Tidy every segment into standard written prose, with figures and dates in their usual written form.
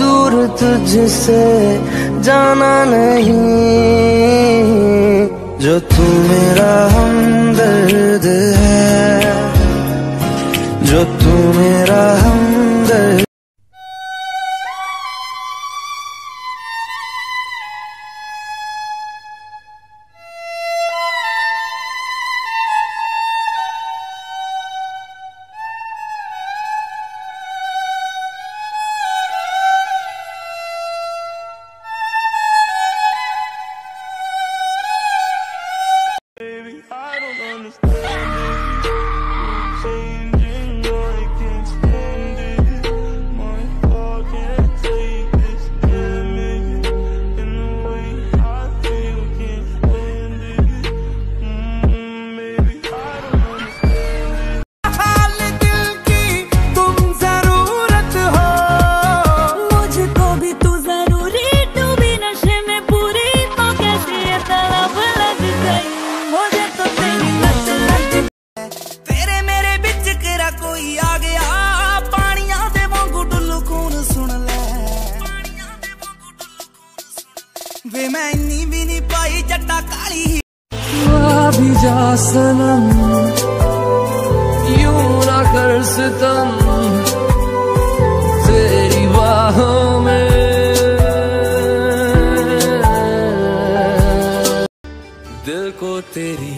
दूर तुझसे जाना नहीं, जो तू मेरा हमदर्द है, जो तू मेरा हमदर्द। वे मैं इन्नी भी नहीं पाई जट्टा काली भी जा सनम, यूं ना कर सितम, तेरी बाहों में दिल को तेरी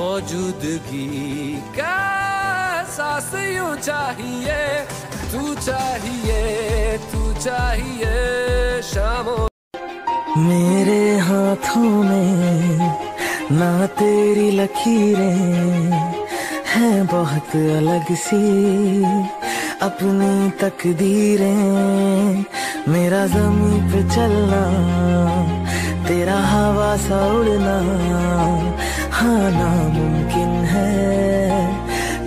मौजूदगी का सांस यूं चाहिए, तू चाहिए, तू चाहिए शामों। मेरे हाथों में ना तेरी लकीरें हैं, बहुत अलग सी अपनी तकदीरें। मेरा जमीन पे चलना, तेरा हवा सा उड़ना, हाँ नामुमकिन है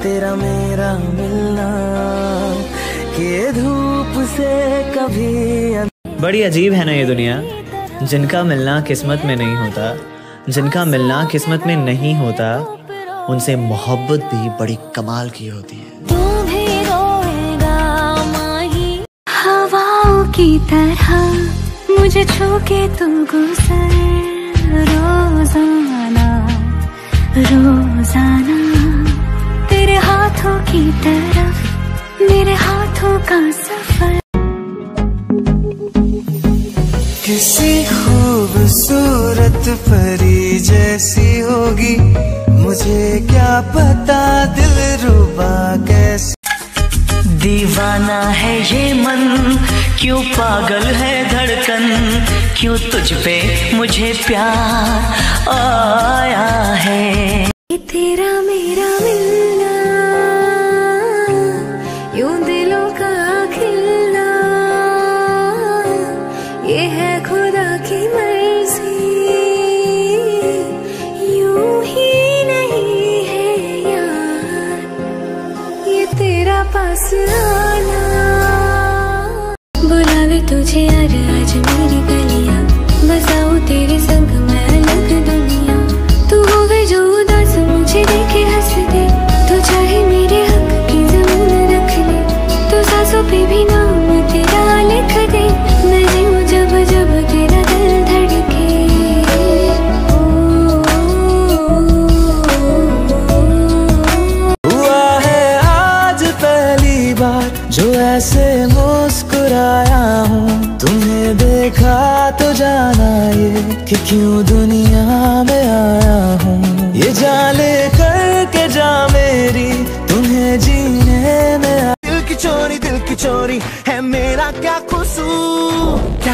तेरा मेरा मिलना, ये धूप से कभी। बड़ी अजीब है ना ये दुनिया, जिनका मिलना किस्मत में नहीं होता, जिनका मिलना किस्मत में नहीं होता, उनसे मोहब्बत भी बड़ी कमाल की होती है। तू भी रोएगा माही हवाओं की तरह, मुझे छू के तू गुजर रोजाना रोजाना, तेरे हाथों की तरफ मेरे हाथों का सफर। किसी खूबसूरत परी जैसी होगी, मुझे क्या पता दिलरुबा कैसी। दीवाना है ये मन, क्यों पागल है धड़कन, क्यों तुझ पे मुझे प्यार आया है। तेरा मेरा मिलना यूं दिलों का खिलना, ये है खुदा की मर्जी, यूं ही नहीं है यार ये तेरा पास आना। बुलावे तुझे यार आज मेरी गलियां, बसाऊं तेरे संग मैं अलग दुनिया, तू होवे जो उदास मुझे देखे हंस दे, तो चाहे मेरे हक की जमीन रख ले, तो सांसों पे भी नाम तेरा लिख दे, मैं जीऊं जब जब तेरा दिल धड़के। हुआ है आज पहली बार जो ऐसे मुस्कुराया हूँ, तुम्हें देखा तो जाना ये कि क्यों दुनिया में आया हूँ। ये जाले करके जा मेरी, तुम्हें जीने में दिल की चोरी है मेरा क्या कसूर, क्या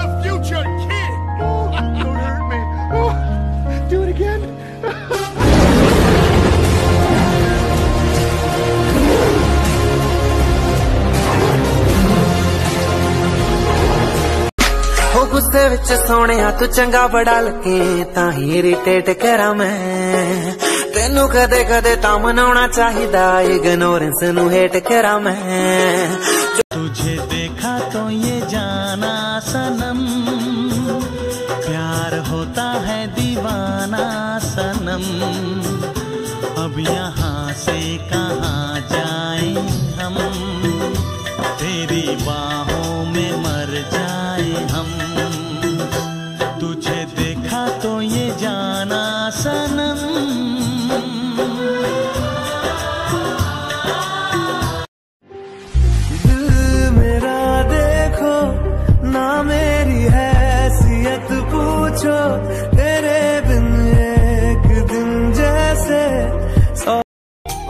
The future kid. Oh, don't hurt me. Oh, do it again. Oh, गुस्से विच सोने तू चंगा बड़ा लगे, तां ही इरिटेट करा मैं तेनू, कदे कदे तां मनाउणा चाहिदा, इग्नोरेंस नू हेट करा मैं। तुझे देखा तो ये जाना सनम, सनम अब यहाँ से कहाँ जाएं हम, तेरी बाहों में मर जाएं हम। तुझे देखा तो ये जाना सनम।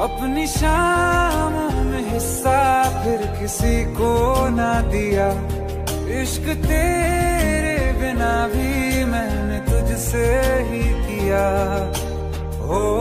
अपनी शाम में हिस्सा फिर किसी को ना दिया, इश्क तेरे बिना भी मैंने तुझसे ही किया। हो